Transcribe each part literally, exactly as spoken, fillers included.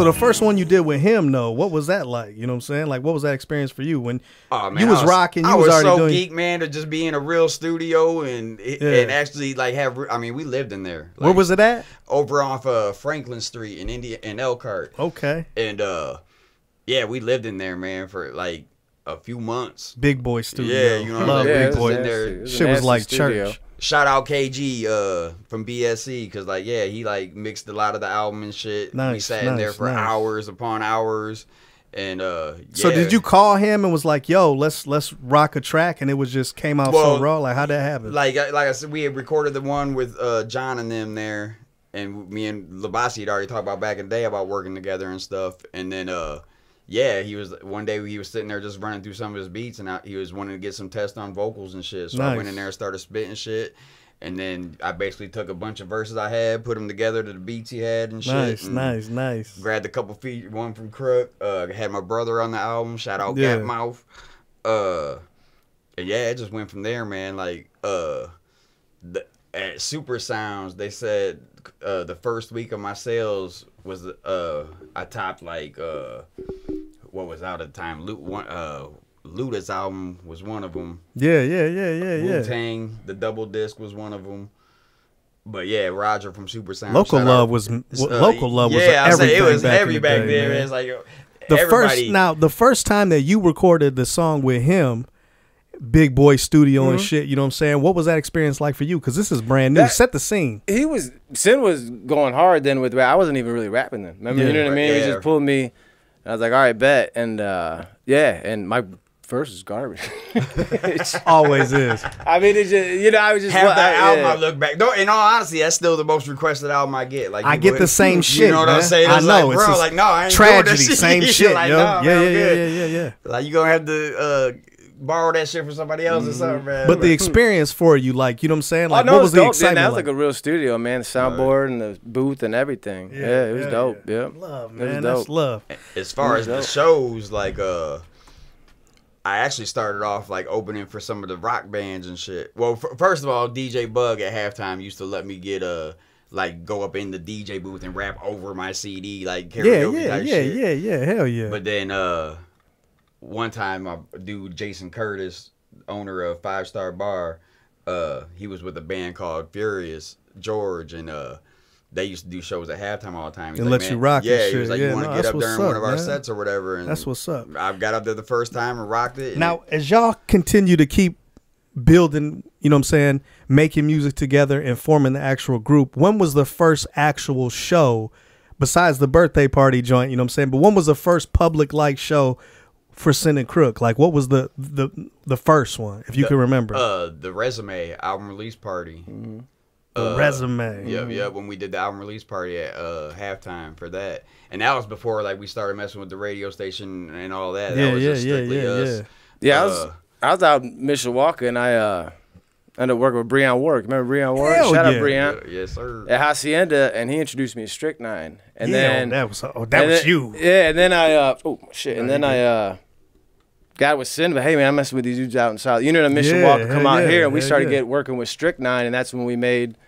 So the first one you did with him, though, what was that like? You know what I'm saying? Like, what was that experience for you when oh, man, you was, was rocking? You I was, was already so doing... geek, man, to just be in a real studio and it, yeah. and actually like have. I mean, we lived in there. Like, where was it at? Over off uh, Franklin Street in India in Elkhart. Okay. And uh, yeah, we lived in there, man, for like a few months. Big Boy Studio. Yeah, you know, love yeah, Big Boy. In there. Shit was like studio. Church. Shout out K G uh, from B S C because, like, yeah, he, like, mixed a lot of the album and shit. Nice, we sat nice, in there for nice. hours upon hours. And, uh, yeah. So did you call him and was like, yo, let's let's rock a track? And it was just came out well, so raw? Like, how'd that happen? Like, like I said, we had recorded the one with uh, John and them there. And me and Labasi had already talked about back in the day about working together and stuff. And then, uh, yeah, he was one day he was sitting there just running through some of his beats, and I, he was wanting to get some test on vocals and shit. So nice. I went in there and started spitting shit, and then I basically took a bunch of verses I had, put them together to the beats he had and shit. Nice, and nice, nice. Grabbed a couple feet, one from Crook. Uh, had my brother on the album. Shout out yeah. Gapmouth. Uh, and yeah, it just went from there, man. Like uh, the, at Super Sounds, they said uh, the first week of my sales was uh, I topped like. Uh, What was out at the time? Luke, one, uh, Luda's album was one of them. Yeah, yeah, yeah, yeah, yeah. Wu-Tang, the double disc was one of them. But yeah, Roger from Super Sound. Local love was uh, local love was yeah. I say it was every back then. It's like the first now the first time that you recorded the song with him. Big Boy Studio mm-hmm. and shit, you know what I'm saying? What was that experience like for you? Because this is brand new. That, Set the scene. He was Sin was going hard then with rap. I wasn't even really rapping then. Remember, yeah, you know what I mean? Yeah. He just pulled me. I was like, all right, bet. And uh, yeah, and my verse is garbage. Always is. I mean, it's just, you know, I was just. Half that album, yeah. I look back. No, in all honesty, that's still the most requested album I get. Like, I get the same you shit. You know what man. I'm saying? It's I know. Like, it's bro, like, no, I ain't tragedy, doing that same shit. shit like, yo. No, yeah, man, yeah, yeah, yeah, yeah, yeah. Like, you're going to have to. Uh, borrow that shit from somebody else mm-hmm. or something, man. But the experience for you, like, you know what I'm saying? Like, oh, no, what was, was the excitement? That was like, like a real studio, man. The soundboard right. and the booth and everything. Yeah, yeah it was yeah, dope. Yeah. Yep. Love, man. It was dope. That's love. As far as dope. the shows, like, uh, I actually started off, like, opening for some of the rock bands and shit. Well, f first of all, D J Bug at halftime used to let me get, uh, like, go up in the D J booth and rap over my C D, like, karaoke yeah, yeah, type yeah, shit. Yeah, yeah, yeah, hell yeah. But then, uh... one time, my dude Jason Curtis, owner of Five Star Bar, uh, he was with a band called Furious George, and uh, they used to do shows at halftime all the time. He's and like, let man, you rock yeah, and shit. He was like, yeah, you want to no, get up during up, one of our man. sets or whatever. And that's what's up. I got up there the first time and rocked it. And now, as y'all continue to keep building, you know what I'm saying, making music together and forming the actual group, when was the first actual show, besides the birthday party joint, you know what I'm saying, but when was the first public like show for Sin and Crook? Like, what was the the the first one, if you the, can remember? Uh, the Resume album release party. Mm-hmm. The uh, Resume. Yeah, yeah. When we did the album release party at uh, halftime for that, and that was before like we started messing with the radio station and all that. Yeah, that was yeah, just strictly yeah, yeah, us. yeah. Yeah, uh, I was I was out in Mishawaka and I uh, ended up working with Brian Warwick. Remember Brian Warwick? Hell Shout yeah. out Brian. Yeah, yes, sir. At Hacienda, and he introduced me to Strict nine, and yeah, then that was oh that was then, you. Yeah, and then I uh, oh shit, and then I. Uh, God was sending, but hey man, I'm messing with these dudes out in South. You know, the mission yeah, walk come out yeah, here, and we started yeah. get working with Strict nine, and that's when we made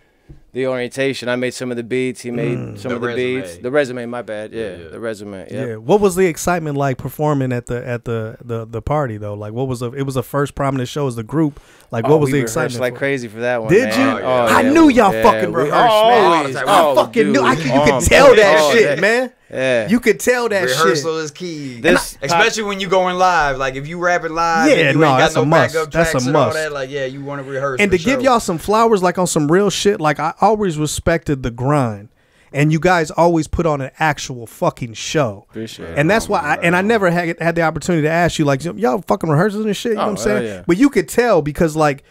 the orientation. I made some of the beats, he made mm, some the of the resume. beats. The Resume, my bad, yeah, yeah, yeah. the Resume. Yeah. yeah. What was the excitement like performing at the at the the, the party though? Like, what was the, it was the first prominent show as the group? Like, what oh, was the excitement? Like for? crazy for that one. Did man. you? Oh, yeah. Oh, I yeah. knew y'all yeah. fucking rehearsed. Always, man. I, I fucking dude. knew. I could, you could tell that shit, man. Yeah. You could tell that Rehearsal shit. Rehearsal is key. This, I, especially when you going live. Like, if you rapping live, yeah, and you no, ain't got that's no a must. backup tracks that's a and must. all that, like, yeah, you want to rehearse. And to sure. give y'all some flowers, like, on some real shit, like, I always respected the grind. And you guys always put on an actual fucking show. Appreciate and it. that's why, I, and I never had, had the opportunity to ask you, like, y'all fucking rehearsals and shit, you oh, know what I'm saying? Yeah. But you could tell because, like,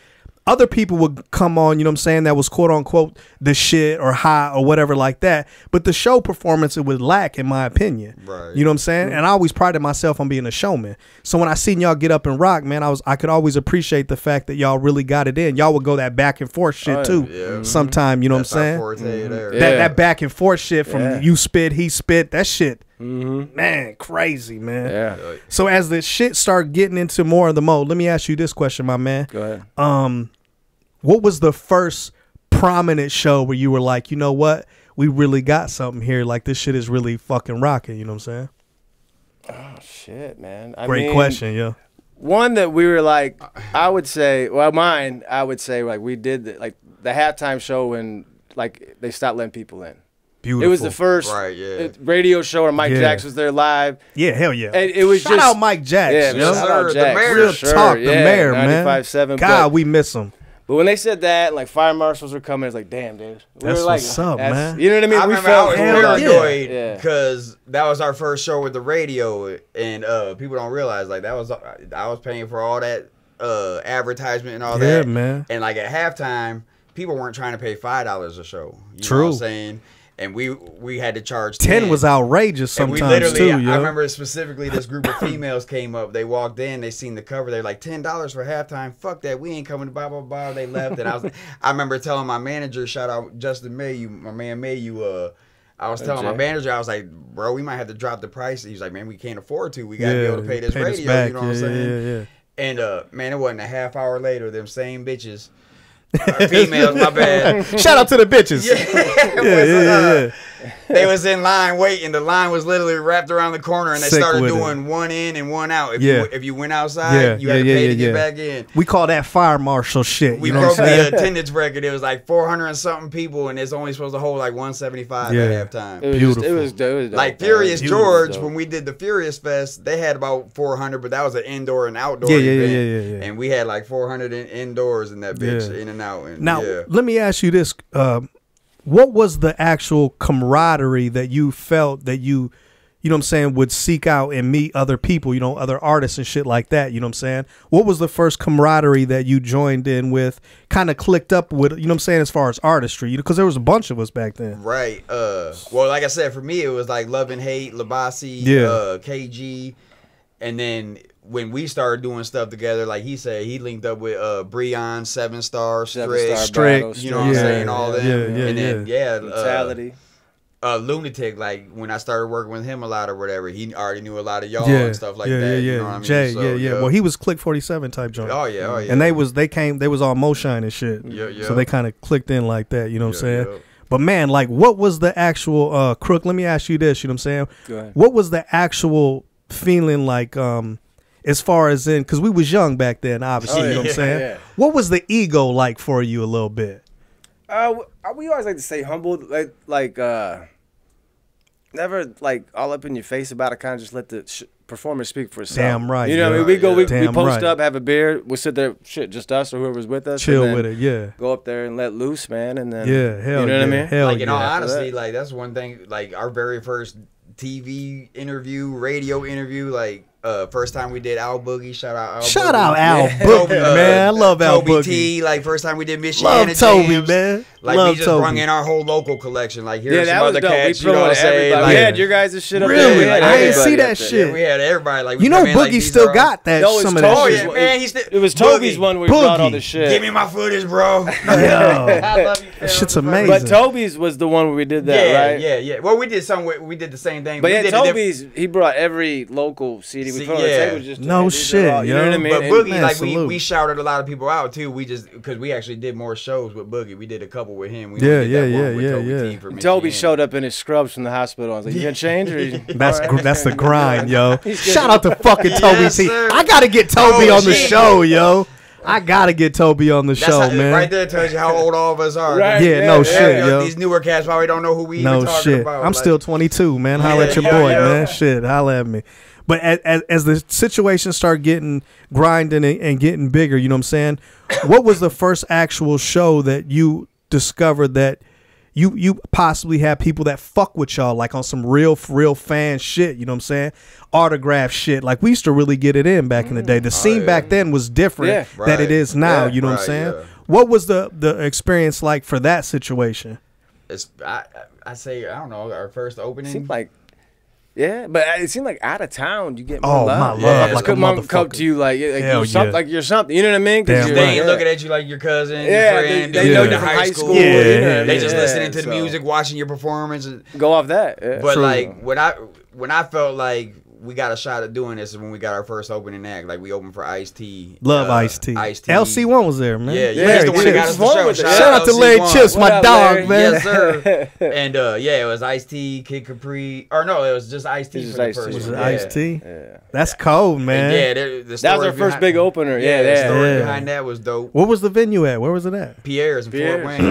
other people would come on, you know what I'm saying, that was quote-unquote the shit or high or whatever like that. But the show performance, it would lack, in my opinion. Right. You know what I'm saying? Yeah. And I always prided myself on being a showman. So when I seen y'all get up and rock, man, I was I could always appreciate the fact that y'all really got it in. Y'all would go that back and forth shit, oh, too, yeah. sometime, you know That's what I'm saying? That, yeah. that back and forth shit from yeah. you spit, he spit, that shit. Mm-hmm. Man, crazy, man. Yeah. So as the shit start getting into more of the mode, let me ask you this question, my man. Go ahead. Um, what was the first prominent show where you were like, you know what, we really got something here. Like, this shit is really fucking rocking. You know what I'm saying? Oh, shit, man. I Great mean, question, yeah. One that we were like, I would say, well, mine, I would say, like, we did, the, like, the halftime show when, like, they stopped letting people in. Beautiful. It was the first right, yeah. radio show where Mike yeah. Jax was there live. Yeah, hell yeah. And it was shout just, out Mike Jax. Yeah, yeah. Shout out Jax. The mayor. Real sure. talk, the yeah, mayor, man. ninety-five point seven. God, but, we miss him. But when they said that, like, fire marshals were coming, it's like, damn, dude. We that's were like, what's up, man. You know what I mean? I we remember felt I was paranoid because yeah. that was our first show with the radio, and uh, people don't realize, like, that was I was paying for all that uh, advertisement and all yeah, that. Yeah, man. And, like, at halftime, people weren't trying to pay five dollars a show. You True. know what I'm saying? And we we had to charge ten. ten was outrageous sometimes, and we literally, too. I, yo. I remember specifically this group of females came up. They walked in. They seen the cover. They're like, ten dollars for halftime. Fuck that. We ain't coming to blah, blah, blah. They left. And I was, I remember telling my manager, shout out Justin Mayu, my man Mayu, uh, I was telling my manager, I was like, bro, we might have to drop the price. He's like, man, we can't afford to. We got to yeah, be able to pay this pay radio. Back. You know yeah, what I'm saying? Yeah, yeah. And, uh, man, it wasn't a half hour later, them same bitches. Our females, my bad. Shout out to the bitches. Yeah, yeah, yeah, yeah, yeah. They was in line waiting. The line was literally wrapped around the corner, and they Sick started doing it. one in and one out. If, yeah. you, if you went outside, yeah. you had yeah, to pay yeah, to yeah, get yeah. back in. We call that fire marshal shit. We you broke know the attendance record. It was like four hundred and something people, and it's only supposed to hold like one seventy-five yeah. at halftime. It was beautiful. Just, it was dope, dope, like Furious dope. George, dope. When we did the Furious Fest, they had about four hundred, but that was an indoor and outdoor yeah, event. Yeah, yeah, yeah, yeah. And we had like four hundred in, indoors in that bitch, yeah. in and out. And, now, yeah. let me ask you this. Um, What was the actual camaraderie that you felt that you, you know what I'm saying, would seek out and meet other people, you know, other artists and shit like that, you know what I'm saying? What was the first camaraderie that you joined in with, kind of clicked up with, you know what I'm saying, as far as artistry? You know, because there was a bunch of us back then. Right. Uh, well, like I said, for me, it was like Love and Hate, Labasi, yeah. uh, K G, and then... when we started doing stuff together, like he said, he linked up with uh, Brian, Seven Star, Strict, Strict, you know what yeah, I'm saying, all yeah, that. Yeah, yeah, and then, yeah, yeah Mentality. Uh, uh, Lunatic, like when I started working with him a lot or whatever, he already knew a lot of y'all yeah, and stuff like yeah, that. Yeah, you know what I mean? Jay, so, yeah, yeah. Well, he was Click forty-seven type joint. Oh, yeah, oh, yeah. And they was, they came, they was all Moshine and shit. Yeah, yeah. So they kind of clicked in like that, you know what yeah, I'm saying? Yeah. But man, like what was the actual, uh, Crook, let me ask you this, you know what I'm saying? Go ahead. What was the actual feeling like, um, as far as in, because we was young back then, obviously, oh, yeah, you know what I'm saying? Yeah. What was the ego like for you a little bit? Uh, we always like to say humble, like, like uh, never like all up in your face about it, kind of just let the sh performance speak for itself. Damn right. You know what I mean? We go, yeah. we, we post right. up, have a beer, we'll sit there, shit, just us or whoever's with us. Chill with it, yeah. Go up there and let loose, man, and then, yeah, hell you know yeah. what I mean? Hell like, in yeah. all honesty, that. like, that's one thing, like, our very first T V interview, radio interview, like, Uh, first time we did Al Boogie, shout out Al shout Boogie. out Al yeah. Boogie, uh, man. I love Al Toby Boogie. Toby T, like first time we did Michigan Jams. Love Toby, man. Like love we just Toby. Rung in our whole local collection. Like here's yeah, some other cats, you know what I'm saying? Like, we had your guys' shit up really? there. Really? Like, I didn't see that shit. Yeah, we had everybody. Like, we you know Boogie like, still all... got that, no, some of that shit. Yeah, man, he's it was Toby's Boogie. one where we brought all the shit. Give me my footage, bro. I love you. That shit's amazing. But Toby's was the one where we did that, right? Yeah, yeah, yeah. Well, we did some. We did the same thing. But yeah, Toby's, he brought every local C D. See, yeah. just no shit. All, you know what I mean? But Boogie, man, like we, we shouted a lot of people out too. We just because we actually did more shows with Boogie. We did a couple with him. We yeah, did yeah, that yeah, with yeah, Toby yeah. T for Toby showed up in his scrubs from the hospital. I was like, "You gonna change?" Or you that's right? that's the grind, yo. Shout out to fucking Toby yes, T. Sir. I gotta get Toby oh, on the shit. show, yo. I gotta get Toby on the that's show, how, man. Right there tells you how old all of us are. Right, yeah, yeah, no yeah, shit, yo. These newer cats probably don't know who we even talking about. I'm still twenty-two, man. Holla at your boy, man. Shit, holla at me. But as, as, as the situation started getting grinding and, and getting bigger, you know what I'm saying? What was the first actual show that you discovered that you you possibly had people that fuck with y'all, like on some real, real fan shit, you know what I'm saying? Autograph shit. Like we used to really get it in back in the day. The scene oh, yeah. back then was different yeah. right. than it is now, yeah, you know right, what I'm saying? Yeah. What was the, the experience like for that situation? It's, I, I say, I don't know, our first opening? Seemed like... Yeah, but it seemed like out of town you get more oh, love. Oh my love! Yeah, like a motherfucker come to you like, like you're something, yeah. like you're something. You know what I mean? Cause you're, they ain't yeah. looking at you like your cousin. Yeah, your friend, they, they, they know yeah. you from high school. Yeah, yeah. You know, they just yeah. listening to the music, watching your performance. Go off that. Yeah. But True. like when I when I felt like we got a shot at doing this is when we got our first opening act. Like, we opened for Ice-T. Love uh, Ice-T. Ice-T. L C one was there, man. Yeah, yeah. Larry, the one that got us the show. Shout, Shout out to Larry Chips, my up, dog, Larry? man. Yes, sir. And, uh, yeah, it was Ice-T, Kid Capri. Or, no, it was just Ice-T for the first one. Was it Ice-T? Yeah. That's cold, man. And yeah, the story that was our first big opener. Yeah, yeah, yeah. The story yeah. behind that was dope. What was the venue at? Where was it at? Pierre's in Fort Wayne.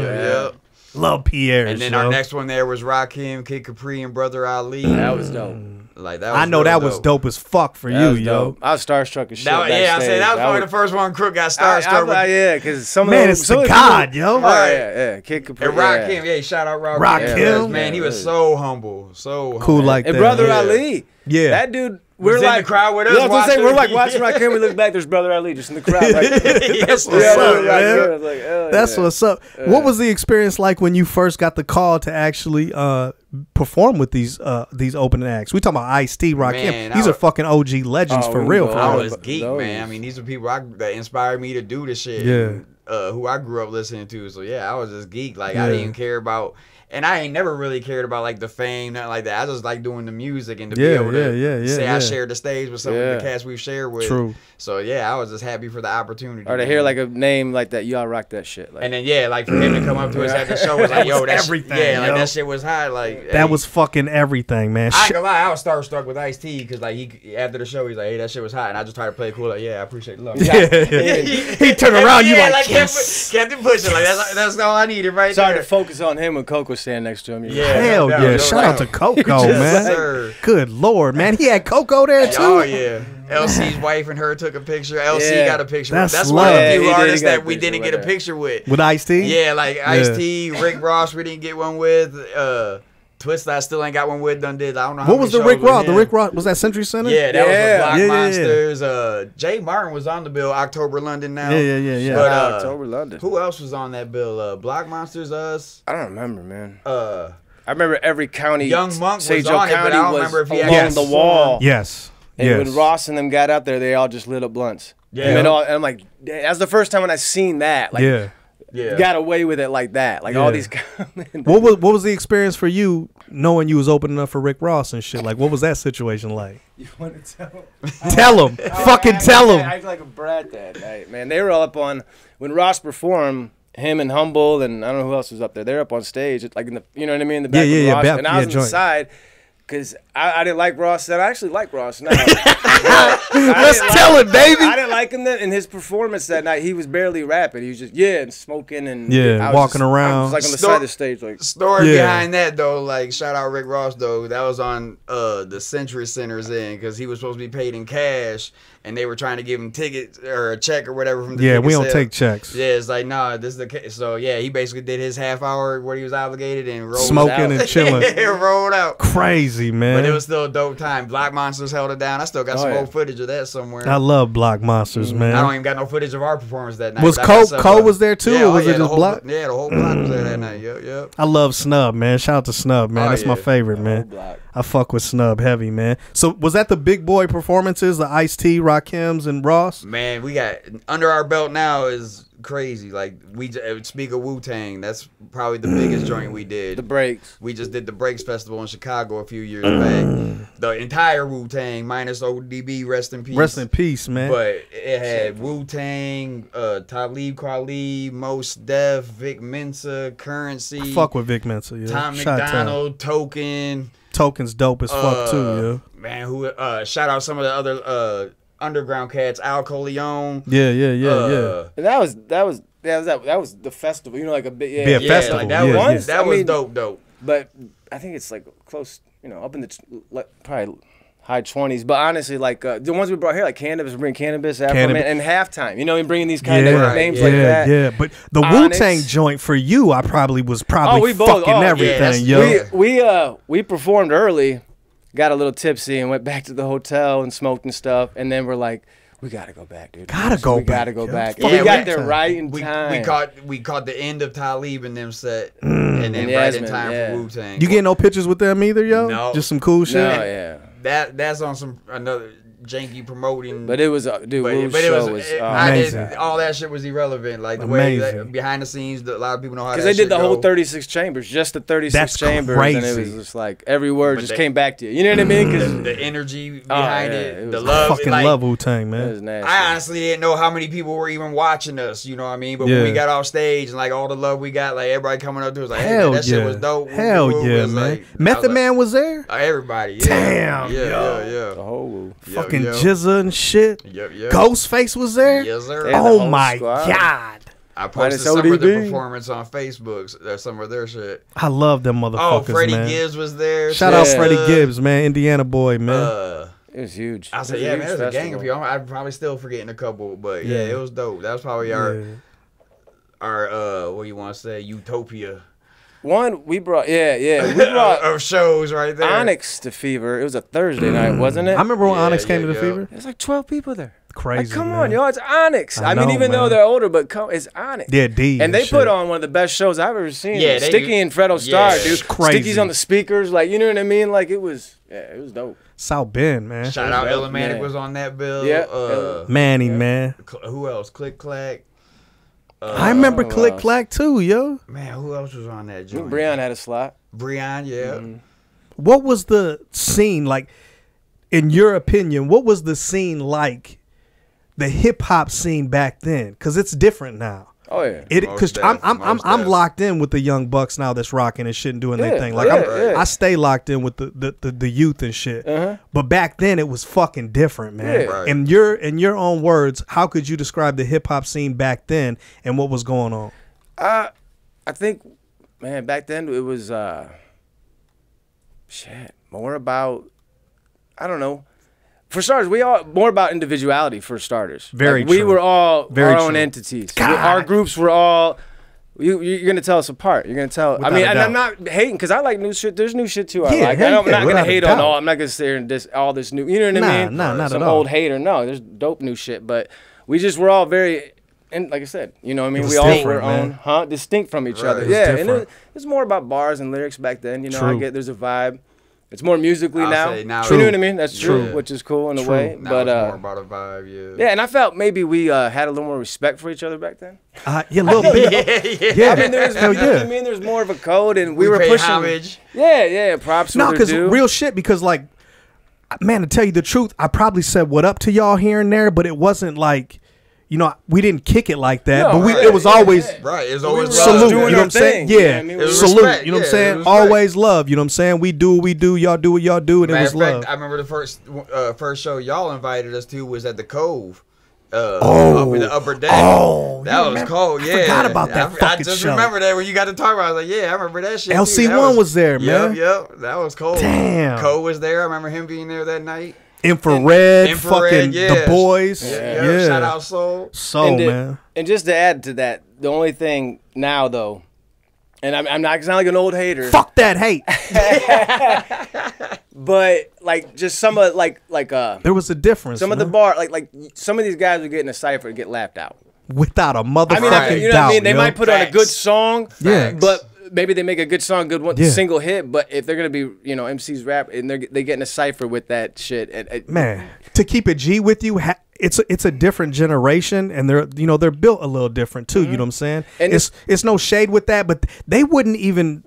Yep. Love Pierre's. And then yo. our next one there was Rakim, Kid Capri, and Brother Ali. That was dope. Like that. Was I know that dope. was dope as fuck for that you, yo. I was starstruck as shit. That, yeah, I said that was probably the first one Crook got starstruck with. Yeah, because some man, of them, it's so a god, people, yo. All right, yeah, yeah. Kid Capri and Rakim. Yeah, yeah shout out Rakim. Rakim, yeah, man, yeah, he was yeah. so humble, so cool humble. like and that. And Brother yeah. Ali, yeah, that dude. We're He's like in the crowd with us. Yeah, I was gonna say, we're like watching right here. We look back. There's Brother Ali just in the crowd. Right That's what's yeah, up, man. Like, oh, That's yeah. what's up. Uh, what was the experience like when you first got the call to actually uh, perform with these uh, these opening acts? We talking about Ice-T, Rakim. These I, are fucking O G legends oh, for real. For I was geek, those. man. I mean, these are people I, that inspired me to do this shit. Yeah. Uh, who I grew up listening to, so yeah, I was just geek. Like yeah. I didn't care about, and I ain't never really cared about like the fame, nothing like that. I just like doing the music and to yeah, be able to yeah, yeah, yeah, say yeah. I shared the stage with some yeah. of the cats we've shared with. True. So yeah, I was just happy for the opportunity. Or to hear like a name like that, y'all rock that shit. Like, and then yeah, like for him to come up to us at the show was like, yo, that's everything. Yeah, yo. like that shit was high. Like that hey, was fucking everything, man. I ain't gonna lie, I was starstruck with Ice-T because like he after the show he's like, hey, that shit was hot, and I just tried to play it cool. Like yeah, I appreciate the love. Yeah. yeah. He turned around, yeah, you like. like Yes. Kept him pushing. Like that's that's all I needed right Sorry there. Sorry to focus on him when Coco standing next to him. Yeah, hell yeah! Shout right. out to Coco, man. Like, good lord, man. He had Coco there too. Oh yeah. L C's wife and her took a picture. L C yeah. got a picture. That's, with. That's one of the few yeah, artists that we didn't right get a picture with. With Ice-T. Yeah, like yeah. Ice-T, Rick Ross. We didn't get one with. Uh, Twist, I still ain't got one with done did. I don't know how What was the Rick Ross? The Rick Ross, was that Century Center? Yeah, that yeah. was Block yeah, yeah, Monsters. Yeah. Uh, Jay Martin was on the bill, October London now. Yeah, yeah, yeah. yeah. But, uh, October London. Who else was on that bill? Uh, Block Monsters, us? I don't remember, man. Uh, I remember every county. Young Monk was on it, but I don't remember if he had along the wall. Yes. And yes. when Ross and them got out there, they all just lit up blunts. Yeah. And, all, and I'm like, that's the first time when I seen that. Like, yeah. Yeah. Got away with it like that, like yeah. all these. What was what was the experience for you, knowing you was opening up for Rick Ross and shit? Like, what was that situation like? You want to tell him? Tell him, I, fucking I, I, tell him. I, I, I acted like a brat that night, man. They were all up on when Ross performed. Him and Humble and I don't know who else was up there. They're up on stage, like in the, you know what I mean, in the back yeah, of yeah, Ross. Yeah, and I was yeah, on the side. Cause I, I didn't like Ross, and I actually like Ross now. Let's tell it, baby. I didn't like him then, in his performance that night. He was barely rapping. He was just yeah, and smoking and yeah, walking just, around. I was like on the Stor side of the stage, like story yeah. behind that though. Like shout out Rick Ross though. That was on uh, the Century Center's end because he was supposed to be paid in cash, and they were trying to give him tickets or a check or whatever from the yeah. We don't sale. take checks. Yeah, it's like nah, this is the case. So yeah, he basically did his half hour where he was obligated and rolled smoking out. and chilling. yeah, rolled out. Crazy. Man. But it was still a dope time. Block Monsters held it down. I still got oh, some yeah. old footage of that somewhere. I love Block Monsters, mm-hmm. man. I don't even got no footage of our performance that night. Was Cole Cole was there too? Yeah, or was oh, yeah, it just whole, Block? Yeah, the whole Block was there that night. Yep, yep. I love Snub, man. Shout out to Snub, man. Oh, That's yeah. my favorite, man. I fuck with Snub heavy, man. So was that the big boy performances, the Ice-T, Rakims, and Ross? Man, we got under our belt now is. Crazy, like we speak of Wu-Tang. That's probably the biggest joint we did. The breaks. We just did the Breaks Festival in Chicago a few years back. The entire Wu-Tang minus O D B, rest in peace. Rest in peace, man. But it had Wu-Tang, uh, Talib Kweli, Mos Def, Vic Mensa, Currency. I fuck with Vic Mensa, yeah. Tom McDonald, Token. Token's dope as fuck uh, too, yeah. Man, who? Uh, shout out some of the other. Uh, Underground cats, Al Coleon. Yeah, yeah, yeah, uh, yeah. And that was that was that was that, that was the festival. You know, like a big yeah, yeah, yeah festival. Like that yeah, was, yeah. that I was mean, dope, dope. But I think it's like close, you know, up in the like, probably high twenties. But honestly, like uh, the ones we brought here, like cannabis, bring cannabis, Afro cannabis. Man, and halftime. You know, and bringing these kind yeah, of right, names yeah, like that. Yeah, but the Wu Tang joint for you, I probably was probably oh, we both, fucking oh, everything, yeah, yo. We, we uh we performed early. Got a little tipsy and went back to the hotel and smoked and stuff. And then we're like, we gotta go back, dude. Gotta so go we back. Gotta go yo. back. Yeah, we got there right in we, time. We caught we caught the end of Talib and them set, mm. and then and right in time yeah. for Wu-Tang. You get no pictures with them either, yo? No, just some cool shit. No, yeah. That that's on some another. janky promoting. But it was, uh, dude, but, Wu's but it was, show was it, I did, all that shit was irrelevant. Like the amazing. way that, behind the scenes, the, a lot of people know how. Because they did the go. whole thirty-six chambers, just the thirty-six That's chambers, crazy. and it was just like every word but just they, came back to you. You know what I mean? Because the, the energy behind oh, yeah, it, it the love, I fucking like, love Wu-Tang, man. I honestly didn't know how many people were even watching us. You know what I mean? But yeah. when we got off stage and like all the love we got, like everybody coming up to us, like hey, man, that yeah. shit was dope. Hell Wu, yeah, man. Like, Method Man was there. Everybody. Damn. Yeah, yeah, yeah. The whole Wu. Fucking yep, yep. Jizza and shit. Yep, yep. Ghostface was there. Yes, sir. Oh the my squad. God. I posted some O D B? Of the performance on Facebook. There's some of their shit. I love them motherfuckers. Oh, Freddie man. Gibbs was there. Shout yeah. out Freddie Gibbs, man. Indiana boy, man. Uh, it was huge. I said, yeah, man, there's a gang of people. I'm probably still forgetting a couple, but yeah, yeah it was dope. That was probably our, yeah. our uh, what do you want to say, utopia. One, we brought, yeah, yeah. We brought of shows right there. Onyx to Fever. It was a Thursday night, wasn't it? I remember when yeah, Onyx came yeah, to the yeah. Fever. There's like twelve people there. Crazy. Like, come man. on, y'all. It's Onyx. I, I know, mean, even man. though they're older, but come, it's Onyx. Yeah, D. And they shit. put on one of the best shows I've ever seen. Yeah, Sticky do. and Fredo yeah. Starr, dude. Crazy. Sticky's on the speakers. Like, you know what I mean? Like, it was, yeah, it was dope. South Bend, man. Shout out Elematic yeah. was on that bill. Yeah. Uh, Manny, yeah. man. Who else? Click Clack. Uh, I remember oh, Click Clack too, yo. Man, who else was on that joint? Brian had a slot. Brian, yeah. Mm-hmm. What was the scene like? In your opinion, what was the scene like? The hip hop scene back then, because it's different now. Oh yeah, because I'm I'm I'm, I'm locked in with the young bucks now that's rocking and shit and doing yeah, their thing. Like yeah, I'm, yeah. I stay locked in with the the, the, the youth and shit. Uh-huh. But back then it was fucking different, man. Yeah. Right. In your in your own words, how could you describe the hip hop scene back then and what was going on? Uh, I think, man, back then it was uh, shit more about I don't know. For starters, we all more about individuality. For starters, very like, we true. were all very our true. own entities. We, our groups were all. You, you're gonna tell us apart. You're gonna tell. Without I mean, and I'm not hating because I like new shit. There's new shit too. I yeah, like. I don't, I'm not gonna hate on all. I'm not gonna sit here and diss all this new. You know what nah, I mean? Nah, not Some at all. old hater. No, there's dope new shit. But we just were all very, and like I said, you know what I mean. We all were our own, huh? Distinct from each right. other. It yeah, different. and it, it's more about bars and lyrics back then. You know, true. I get there's a vibe. It's more musically now. now. You know what I mean? That's true, yeah. which is cool in a true. way. Now but it's uh, more about a vibe, yeah. Yeah, and I felt maybe we uh, had a little more respect for each other back then. Uh, yeah, a little bit. yeah, yeah. I mean, there's, Hell, you know yeah. what I mean? There's more of a code, and we, we were pushing. Homage. Yeah, yeah, props. No, because real shit. Because like, man, to tell you the truth, I probably said what up to y'all here and there, but it wasn't like. You know, we didn't kick it like that, no, but we right, it was yeah, always yeah. right. It's always salute. You know what I'm saying? Yeah, yeah I mean, salute. Respect. You know yeah, what I'm saying? Always right. love. You know what I'm saying? We do what we do. Y'all do what y'all do, and Matter it was fact, love. I remember the first uh, first show y'all invited us to was at the Cove. Uh, oh, up in the upper deck. Oh, that was remember? cold. Yeah, I forgot about that. I, fucking I just show. remember that when you got to talk about. I was like, yeah, I remember that shit. L C one was, was there, man. Yep, yep, that was cold. Damn, Cove was there. I remember him being there that night. Infrared, Infrared, fucking yeah. the boys. Yeah. yeah, shout out Soul. Soul, and then, man. And just to add to that, the only thing now, though, and I'm, I'm not, it's not like an old hater. Fuck that hate. But, like, just some of, like, like uh, there was a difference. Some man. of the bar, like, like some of these guys would get in a cypher and get laughed out. Without a motherfucking I mean, I, you know doubt. What I mean? They yo. might put Facts. on a good song, yeah. but. Maybe they make a good song, good one, yeah. single hit, but if they're gonna be, you know, M Cs rap and they're they getting a cipher with that shit, and, and man, to keep it G with you, ha it's a, it's a different generation, and they're you know they're built a little different too. Mm-hmm. You know what I'm saying? And it's it's no shade with that, but they wouldn't even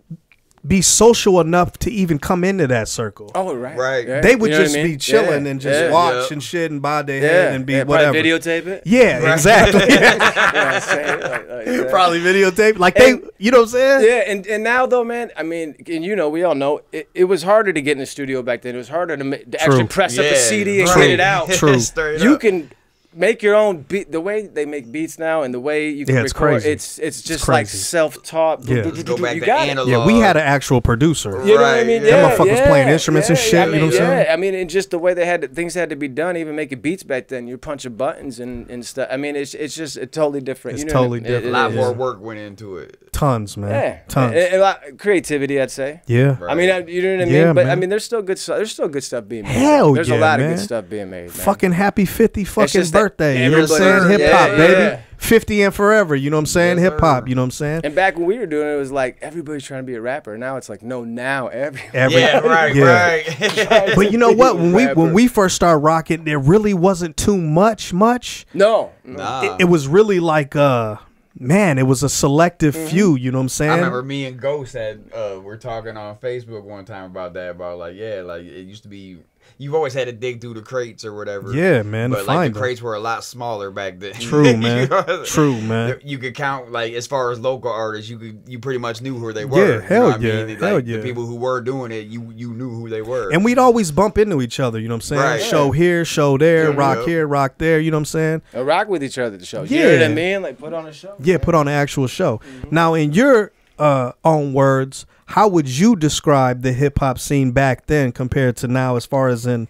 be social enough to even come into that circle. Oh right, right. right. They would you know just I mean? be chilling yeah. and just yeah. watch yeah. and shit and bob their yeah. head and be yeah, whatever. Videotape it. Yeah, right. exactly. yeah, like, like that. Probably videotape. Like and, they, you know what I'm saying? Yeah, and and now though, man, I mean, and you know, we all know it, it was harder to get in the studio back then. It was harder to, to actually press yeah. up a C D and True. get it out. True. You up. can. Make your own beat. The way they make beats now, and the way you can yeah, it's record, crazy. it's it's just it's like self-taught. Yeah, go back you to analog. It. Yeah, we had an actual producer. You know right. what I mean? Yeah, them motherfuckers yeah, playing instruments yeah, and shit. I mean, you know what I'm yeah. saying? I mean, and just the way they had to, things had to be done, even making beats back then. You're punching buttons and and stuff. I mean, it's it's just a totally different. It's you know totally I mean? different. It, it, a lot more work went into it. Tons, man. Yeah, tons. A, a lot of creativity, I'd say. Yeah. Right. I mean, I, you know what I mean? Yeah, but man. I mean, there's still good stuff. There's still good stuff being made. Hell yeah, There's a lot of good stuff being made. Fucking happy fifty. Fucking. birthday. You know what I'm saying? Hip hop, yeah, baby. Yeah. fifty and forever. You know what I'm saying? Hip hop. You know what I'm saying? And back when we were doing it, it was like everybody's trying to be a rapper. Now it's like, no, now everybody. Every, yeah, right, yeah. right. But you know what? When we when we first started rocking, there really wasn't too much, much. No, nah. it, it was really like. Uh, Man, it was a selective mm-hmm. few, you know what I'm saying? I remember me and Ghost had, uh, we're talking on Facebook one time about that, about like, yeah, like it used to be, you've always had to dig through the crates or whatever. Yeah, man. But like the them. crates were a lot smaller back then. True, man. You know? True, man. You could count, like, as far as local artists, you could, you pretty much knew who they were. Yeah, hell you know what yeah. I mean? Hell like, yeah. The people who were doing it, you, you knew who they were. And we'd always bump into each other, you know what I'm saying? Right. Show here, show there, yeah, rock yeah. here, rock there, you know what I'm saying? And rock with each other at the show. Yeah. You know what I mean? Like, put on a show. Yeah, man. Put on an actual show. Mm-hmm. Now, in your uh, own words, how would you describe the hip hop scene back then compared to now, as far as in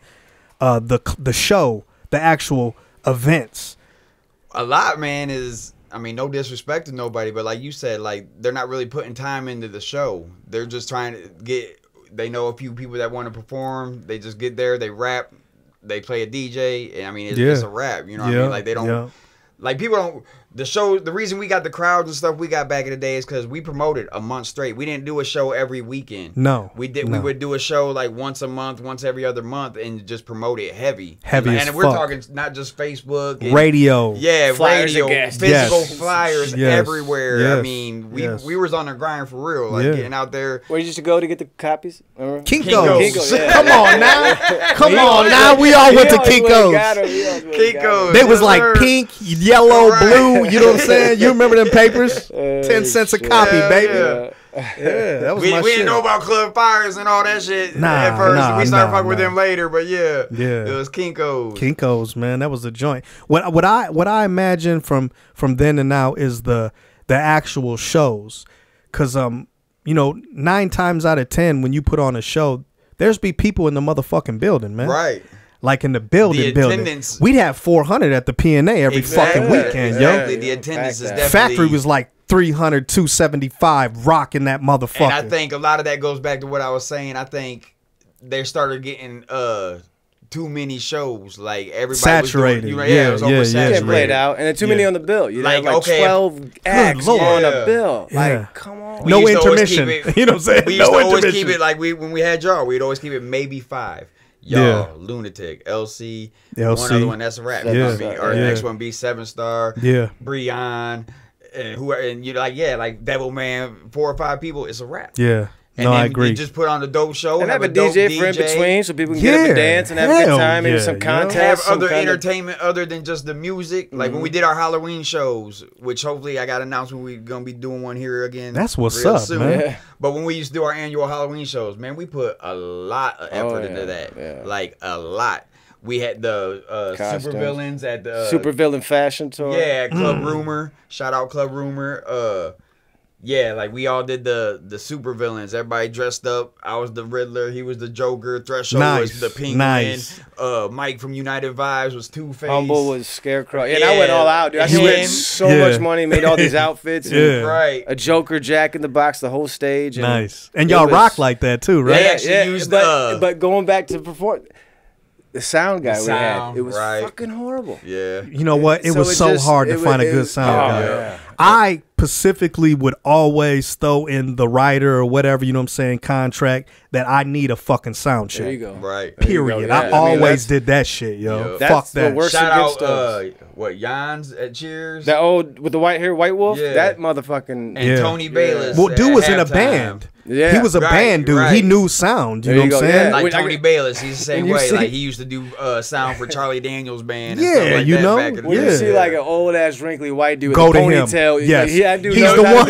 uh, the the show, the actual events? A lot, man, is I mean, no disrespect to nobody, but like you said, like they're not really putting time into the show. They're just trying to get. They know a few people that want to perform. They just get there, they rap, they play a D J, and I mean, it's, yeah. it's a rap. You know what yeah. I mean? Like they don't. Yeah. Like people don't, the show, the reason we got the crowds and stuff we got back in the day is because we promoted a month straight. We didn't do a show every weekend. No. We did. No. We would do a show like once a month, once every other month and just promote it heavy. Heavy and, as And we're fuck. talking not just Facebook. And, radio. Yeah, flyers radio, physical yes. flyers yes. everywhere. Yes. I mean, we yes. we was on the grind for real, like yeah. getting out there. Where you used to go to get the copies? Remember? Kinko's. Kinko's. Yeah. Come on now. Come on now. We all went to Kinko's. Kinko's. They was like pink, yellow, right. blue, you know what I'm saying? You remember them papers? Uh, ten cents a shit. copy, yeah, baby. Yeah. yeah, that was we, my we shit. We didn't know about Club Fires and all that shit nah, at first. Nah, we started nah, fucking nah. with them later, but yeah, yeah, it was Kinko's. Kinko's, man, that was the joint. What what I what I imagine from from then and now is the the actual shows, cause um you know nine times out of ten when you put on a show, there's be people in the motherfucking building, man. Right. Like in the building, the building, we'd have four hundred at the P N A every exactly, fucking weekend, exactly. yo. The attendance Fact is definitely factory was like three hundred, two seventy-five, rocking that motherfucker. And I think a lot of that goes back to what I was saying. I think they started getting uh, too many shows, like everybody saturated. Was doing, you know, yeah, yeah, it was oversaturated. Yeah, played out, and then too yeah. many on the bill. You like, like okay, twelve acts on yeah. a bill. Yeah. Like, come on, we no intermission. It, you know what I'm saying? We used no to always keep it like we when we had y'all, we'd always keep it maybe five. Y'all, yeah. Lunatic, L C, L C, one other one, that's a wrap. Yeah. You know what I mean? Or yeah. next one be Seven Star, yeah, Brian, and who and you like, yeah, like Devil Man, four or five people, it's a wrap. Yeah. And no, then I agree. You just put on a dope show and have, have a D J, D J for in between so people can yeah. get up and dance and have Hell a good time yeah. and some contests. Have some other entertainment of... other than just the music. Like mm-hmm. when we did our Halloween shows, which hopefully I got announced when we're going to be doing one here again. That's what's up, soon. man. Yeah. But when we used to do our annual Halloween shows, man, we put a lot of effort oh, yeah, into that. Yeah. Like a lot. We had the uh, super villains at the... Uh, super villain fashion tour. Yeah, Club mm. Rumor. Shout out Club Rumor. Uh... Yeah, like we all did the the super villains. Everybody dressed up. I was the Riddler. He was the Joker. Threshold nice. was the Penguin. Nice. Uh, Mike from United Vibes was Two Face. Humble was Scarecrow. Yeah, yeah. And I went all out, dude. I spent so yeah. much money, made all these outfits. yeah. Right. A Joker, Jack in the Box, the whole stage. And nice. And y'all rock like that too, right? They actually yeah, used but, the, but going back to perform. The sound guy the sound, we had. It was right. fucking horrible. Yeah. You know what? It so was it so just, hard to was, find a good was, sound oh, guy. Yeah. I specifically would always throw in the writer or whatever, you know what I'm saying, contract that I need a fucking sound check. There you go. Right. Period. Go. Yeah. I, I mean, always did that shit, yo. yo. Fuck that. The Shout out, uh, what, Jans at Cheers? That old, with the white hair, White Wolf? Yeah. That motherfucking. And yeah. Tony Bayless. Yeah. Well, dude was in a band. Yeah, he was a right, band dude. Right. He knew sound. You there know you what I'm saying? Yeah. Like Wait, Tony I, Bayless, he's the same way. See, like he used to do uh, sound for Charlie Daniels band. And yeah, stuff like you that know. Back in when yeah. you see like an old ass wrinkly white dude with Go a ponytail, yes, yeah, dude, he's the one.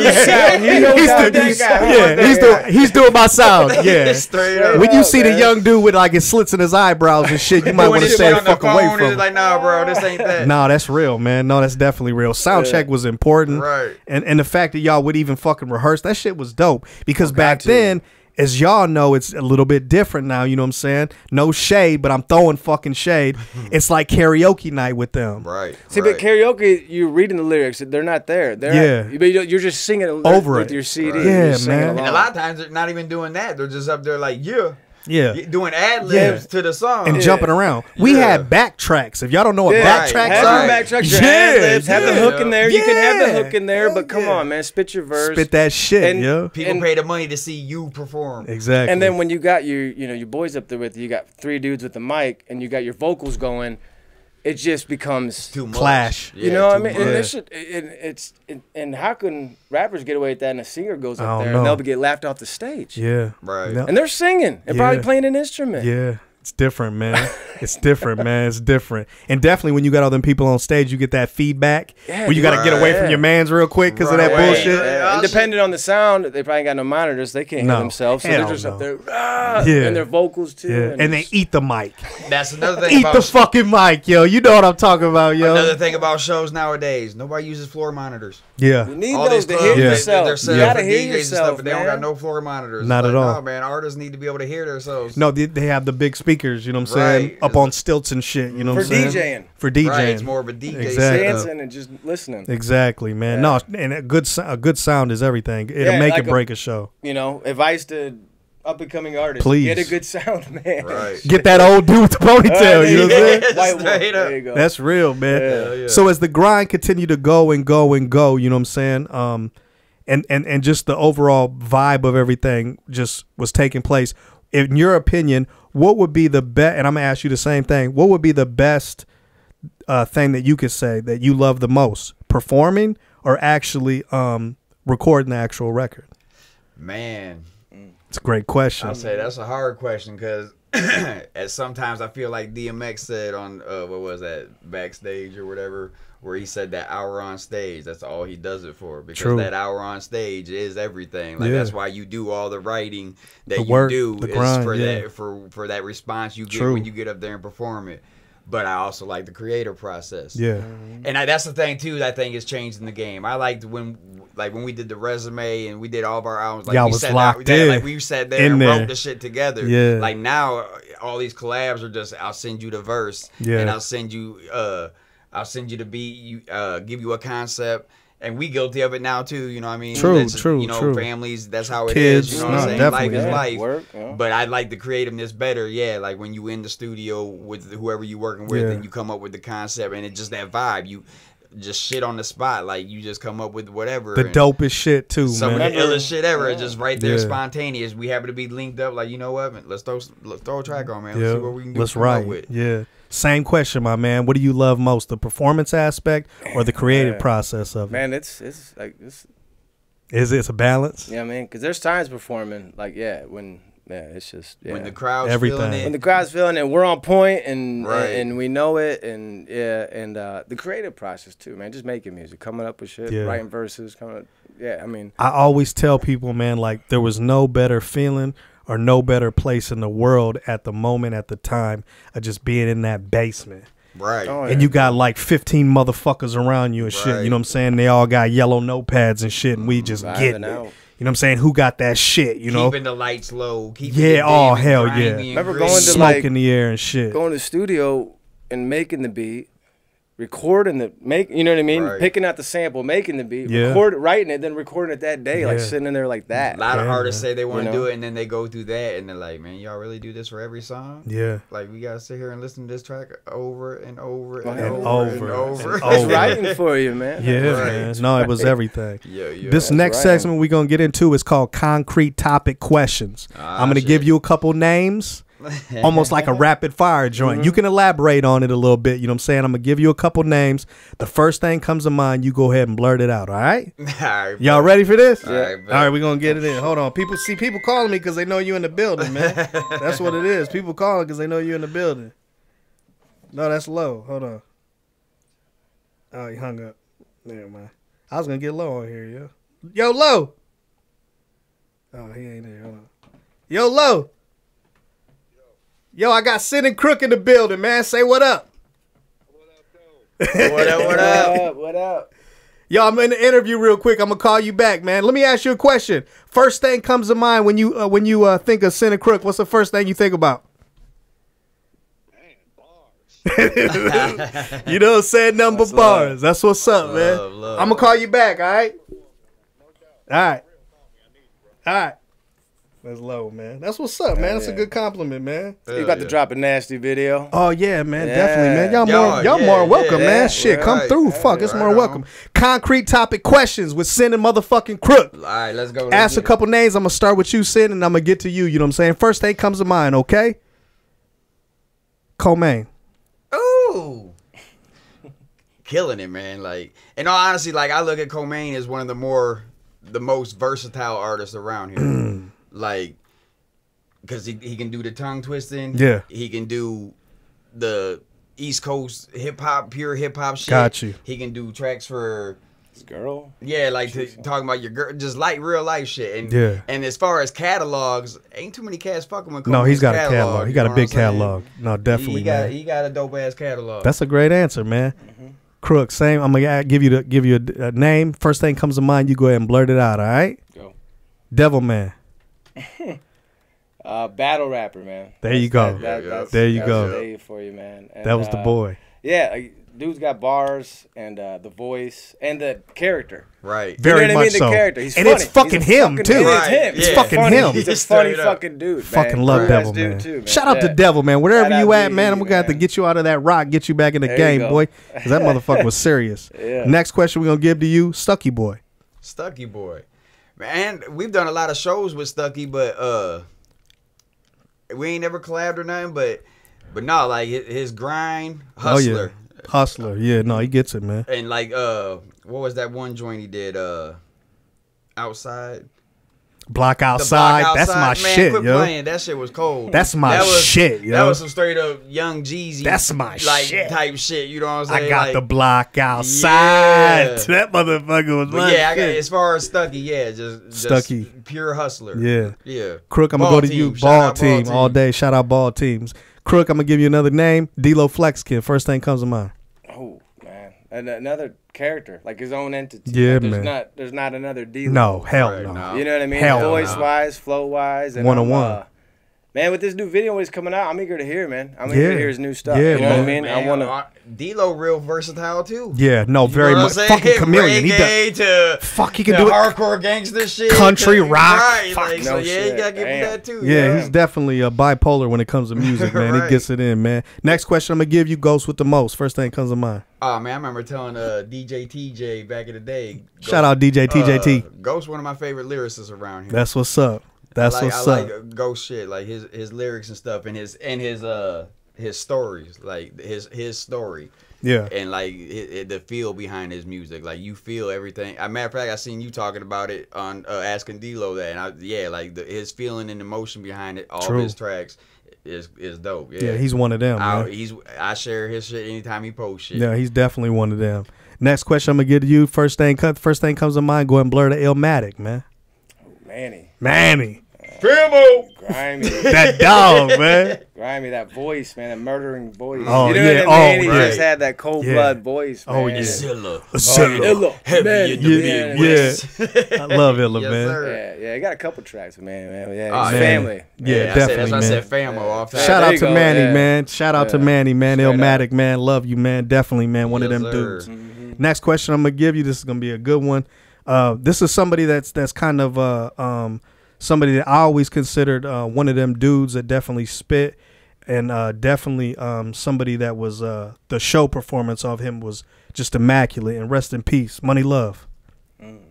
He's the he's doing my sound. Yeah, when you see the young dude with like his slits in his eyebrows and shit, you might want to stay the fuck away from. Like, nah, bro, this ain't that. Nah, that's real, man. No, that's definitely real. Sound check was important, right? And and the fact that y'all would even fucking rehearse that shit was dope because. Back then, as y'all know, it's a little bit different now. You know what I'm saying? No shade, but I'm throwing fucking shade. It's like karaoke night with them. Right. See, right. but karaoke, you're reading the lyrics. They're not there. They're yeah. But you're just singing over with it. your C D. Right. Yeah, man. Along. And a lot of times, they're not even doing that. They're just up there like, yeah. Yeah, doing ad libs yeah. to the song and yeah. jumping around. We yeah. had backtracks. If y'all don't know what yeah. backtracks right. are, right. backtracks, yeah. ad libs, have yeah. the hook in there. Yeah. You can have the hook in there, yeah. but come yeah. on, man, spit your verse, spit that shit. And yeah. people and, pay the money to see you perform. Exactly. And then when you got your, you know, your boys up there with you, you got three dudes with the mic, and you got your vocals going. It just becomes too much. Clash. You yeah, know what I mean? And, this should, and, it's, and, and how can rappers get away with that and a singer goes up there know. and they'll get laughed off the stage? Yeah. Right. No. And they're singing and yeah. probably playing an instrument. Yeah. It's different, man. It's different, man. It's different. And definitely when you got all them people on stage, you get that feedback yeah, where you got to right, get away yeah. from your mans real quick because right, of that bullshit. Right, right. And depending on the sound, they probably got no monitors. They can't no, hear themselves. So they're just no. up there. Ah, yeah. And their vocals, too. Yeah. And, and they eat the mic. That's another thing. Eat about the fucking mic, yo. You know what I'm talking about, yo. Another thing about shows nowadays, nobody uses floor monitors. Yeah. You need all those to hear yeah. yourself. You got to hear yourself, and stuff, man. They don't got no floor monitors. Not like, at all. No, man. Artists need to be able to hear themselves. No, they, they have the big speakers. Speakers, you know what I'm right. saying? Up on stilts and shit, you know what I'm saying? For DJing. For DJing. Right, it's more of a D J. Exactly. Dancing and just listening. Exactly, man. Yeah. No, and a good, a good sound is everything. It'll yeah, make like or break a, a show. You know, advice to up-and-coming artists. Please. Get a good sound, man. Right. Get that old dude with the ponytail, you know what I'm saying? There you go. That's real, man. Yeah, yeah. So as the grind continued to go and go and go, you know what I'm saying? Um, and, and, and just the overall vibe of everything just was taking place. In your opinion, what would be the best, and I'm going to ask you the same thing, what would be the best uh, thing that you could say that you love the most? Performing or actually um, recording the actual record? Man. It's a great question. I'll say that's a hard question because as sometimes I feel like D M X said on, uh, what was that, Backstage or whatever, where he said that hour on stage, that's all he does it for. Because True. that hour on stage is everything. Like yeah. that's why you do all the writing that the work, you do the grind, is for yeah. that for, for that response you get True. when you get up there and perform it. But I also like the creative process. Yeah. And I, that's the thing too that I think is changing the game. I liked when like when we did The Resume and we did all of our albums, like we sat locked there, in. like we sat there in and there. wrote the shit together. Yeah. Like now all these collabs are just I'll send you the verse yeah. and I'll send you uh I'll send you the beat, you, uh, give you a concept, and we guilty of it now too. You know what I mean? True, that's, true, you know, true. Families, that's how it Kids, is. You know what no, I'm saying? Definitely. Life is yeah. life. Work, yeah. But I like the creativeness better. Yeah, like when you in the studio with whoever you working with, yeah. and you come up with the concept, and it's just that vibe. You just shit on the spot, like you just come up with whatever. The dopest shit too, some man. Some of the illest shit ever, yeah. just right there, yeah. spontaneous. We happen to be linked up, like you know what? Let's throw, let's throw a track on, man. Let's yeah. see what we can do. Let's write. With. Yeah. Same question, my man. What do you love most, the performance aspect or the creative yeah. process of it? Man, it's it's like this. Is it's a balance? Yeah, I mean, because there's times performing like yeah when yeah it's just yeah. when the crowd's Everything. feeling it, when the crowd's feeling it, we're on point and right. and, and we know it and yeah and uh, the creative process too, man. Just making music, coming up with shit, yeah. writing verses, coming up, yeah. I mean, I always tell people, man, like there was no better feeling. Or no better place in the world at the moment, at the time, of just being in that basement. Right. Oh, yeah. And you got like fifteen motherfuckers around you and right. shit. You know what I'm saying? They all got yellow notepads and shit, and we just Vibing get it. Out. You know what I'm saying? Who got that shit? You know, keeping the lights low. Keeping yeah. Oh hell yeah. Remember going to smoke like, in the air and shit. Going to the studio and making the beat, recording the make. You know what I mean? Right. Picking out the sample, making the beat, yeah. record writing it, then recording it that day, yeah. like sitting in there like that. A lot yeah, of artists man. say they want to you know? do it, and then they go through that, and they're like, "Man, y'all really do this for every song? Yeah, like we gotta sit here and listen to this track over and over and, and over, over and over." And over. It's writing for you, man. Yeah, right. man. No, it was everything. yeah, yeah. This That's next right. segment we're gonna get into is called Concrete Topic Questions. Ah, I'm gonna shit. give you a couple names. Almost like a rapid fire joint. Mm-hmm. You can elaborate on it a little bit. You know what I'm saying? I'm going to give you a couple names. The first thing comes to mind, you go ahead and blurt it out. All right? All right. Y'all ready for this? All right. All right, we're going to get it in. Hold on. People see people calling me because they know you in the building, man. That's what it is. People calling because they know you in the building. No, that's low. Hold on. Oh, you hung up. Never mind. I was going to get low on here, yo. Yo, low. Oh, he ain't there. Hold on. Yo, low. Yo, I got Sin and Crook in the building, man. Say what up. What up, though? What up, what up? What up? Yo, I'm in the interview real quick. I'm going to call you back, man. Let me ask you a question. First thing comes to mind when you uh, when you uh, think of Sin and Crook, what's the first thing you think about? Man, bars. You know, said number That's bars. Love. That's what's up, love, man. Love. I'm going to call you back, all right? All right. All right. That's low, man. That's what's up, man. Yeah. That's a good compliment, man. Hell you about yeah. to drop a nasty video. Oh, yeah, man. Yeah. Definitely, man. Y'all more, y'all yeah, more welcome, yeah, man. Yeah. Shit, right. come through. Right. Fuck, right. it's more right welcome. On. Concrete topic questions with Sin and motherfucking Crook. All right, let's go. Let's Ask a couple it. names. I'm going to start with you, Sin, and I'm going to get to you. You know what I'm saying? First thing comes to mind, okay? Comaine. Ooh. Killing it, man. Like, in all honesty, like, I look at Comaine as one of the more, the most versatile artists around here. Like, because he, he can do the tongue twisting. Yeah. He can do the East Coast hip-hop, pure hip-hop shit. Got you. He can do tracks for... This girl? Yeah, like to, talking about your girl. Just like real life shit. And, yeah. And as far as catalogs, ain't too many cats fucking with Coco. No, he's got catalog, a catalog. He got a big catalog. No, definitely, he got, man. He got a dope-ass catalog. That's a great answer, man. Mm-hmm. Crook, same. I'm going to give you, the, give you a, a name. First thing comes to mind, you go ahead and blurt it out, all right? Go. Devil Man. uh, battle rapper, man. There you go. That, that, that's, there you that's go. There for you, man. And, that was uh, the boy. Yeah, dude's got bars and uh, the voice and the character. Right. Very you know much I mean? so. The character. He's and funny. it's fucking He's him fucking, too. Right. It's him. Yeah. It's fucking funny. him. He's a funny fucking dude. Man. Fucking love right. Devil man. Too, man. Shout out yeah. to Devil man. Wherever Shout you at, you, man, I'm gonna have to get you out of that rock, get you back in the there game, boy. Because that motherfucker was serious. Yeah. Next question we're gonna give to you, Stucky Boy. Stucky Boy. And we've done a lot of shows with Stucky, but uh, we ain't never collabed or nothing. But but no, like his grind, hustler, oh, yeah. hustler, yeah, no, he gets it, man. And like, uh, what was that one joint he did? Uh, outside, block outside. Block outside. That's my man, shit, quit yo. Playing. That shit was cold. That's my that was, shit, yo. That was some straight up Young Jeezy. That's my like shit. type shit. You know what I'm saying? I got like, the block outside. Yeah. That motherfucker was. But yeah, I got, as far as Stucky, yeah, just, just Stucky, pure hustler. Yeah, yeah. Crook, I'm ball gonna go to you. Ball team, ball team all day. Shout out ball teams. Crook, I'm gonna give you another name. D-Lo Flex Kid. First thing comes to mind. Oh man, and another character, like his own entity. Yeah, like, there's man. Not, there's not another D-Lo. No, hell right, no. no. You know what I mean? Hell Voice no. wise, flow wise, and one on one. Uh, man, with this new video when it's coming out, I'm eager to hear, man. I'm eager yeah. to hear his new stuff. Yeah, you know man. what I mean? Man, I wanna. D-Lo real versatile too. Yeah, no, you very much. Fucking chameleon. Reggae he does. To, fuck, he can do it. Hardcore gangster shit. Country to, rock. Right, fuck. Like, no so yeah, shit. you gotta give him that too. Yeah, yeah, he's definitely a bipolar when it comes to music, man. Right. He gets it in, man. Next question, I'm gonna give you Ghost with the Most. First thing comes to mind. Oh man, I remember telling uh, D J T J back in the day. Ghost, shout out D J T J T. Uh, Ghost, one of my favorite lyricists around here. That's what's up. That's like, what's I up. Like Ghost shit, like his his lyrics and stuff, and his and his uh his stories, like his his story, yeah, and like it, it, the feel behind his music, like you feel everything. As a matter of fact, I seen you talking about it on uh, asking D-Lo that, and I, yeah, like the, his feeling and emotion behind it, all True. of his tracks. Is is dope. Yeah. yeah, he's one of them. I, man. He's I share his shit anytime he posts shit. Yeah, he's definitely one of them. Next question I'm gonna give to you. First thing first thing comes to mind. Go ahead and blur the Illmatic, man. Oh, Manny. Manny. Primo. Grimy. That dog, man. Grimy, that voice, man. That murdering voice. Oh, you know yeah. what I mean? Oh, right. He just had that cold yeah. blood voice, man. Oh, yeah. Zilla. Zilla. Heavy man. in the yeah. Midwest. Yeah. I love Illa, yes, man. Sir. Yeah, yeah. He got a couple tracks with Manny, man. Yeah, oh, yeah. family. Yeah, yeah, yeah definitely, That's why I said famo yeah. off that. Shout out to go, Manny, yeah. man. Shout out yeah. to Manny, man. Straight Illmatic, up. man. Love you, man. Definitely, man. One yes, of them sir. dudes. Mm-hmm. Next question I'm going to give you. This is going to be a good one. Uh, this is somebody that's that's kind of... Uh, um, Somebody that I always considered uh, one of them dudes that definitely spit, and uh, definitely um, somebody that was uh, the show performance of him was just immaculate. And rest in peace, Money Love. Mm.